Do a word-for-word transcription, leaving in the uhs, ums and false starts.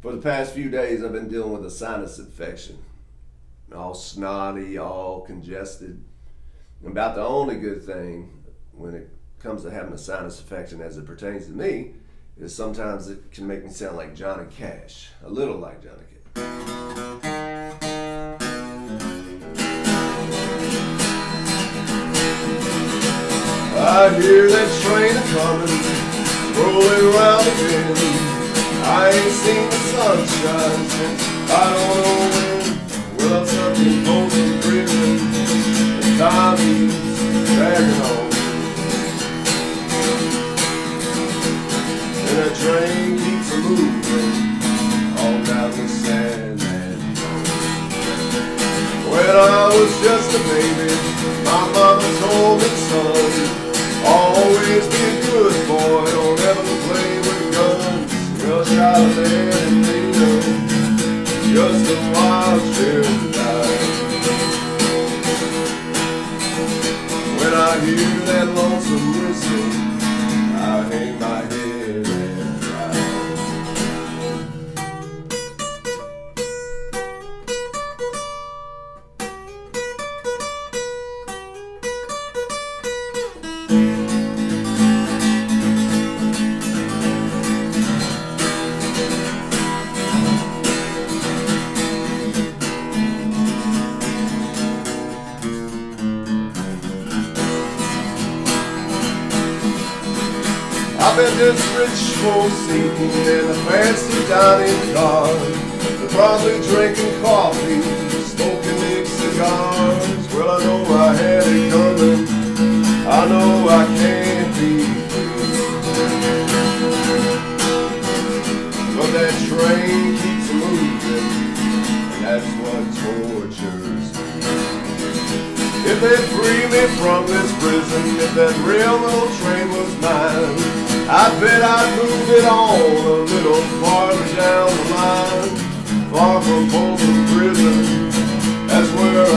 For the past few days, I've been dealing with a sinus infection. All snotty, all congested. About the only good thing when it comes to having a sinus infection as it pertains to me is sometimes it can make me sound like Johnny Cash. A little like Johnny Cash. I hear that train a-comin', rolling round the bend. I ain't seen the sunshine since I don't know when. Well, something holds me driven, the time keeps dragging on, and that train keeps moving all down the sad land. When I was just a baby, my mama told me, son, always be a good boy, don't ever play with guns. Well, child, there and they know just a wild children die. When I hear that lonesome whistle, I hang my head and I've been this rich folks sitting in a fancy dining car. They're probably drinking coffee, smoking big cigars. Well, I know I had it coming, I know I can't be free. But that train keeps moving, and that's what tortures me. If they free me from this prison, if that railroad train was mine, I bet I'd move it on a little farther down the line, far from home and prison, that's where I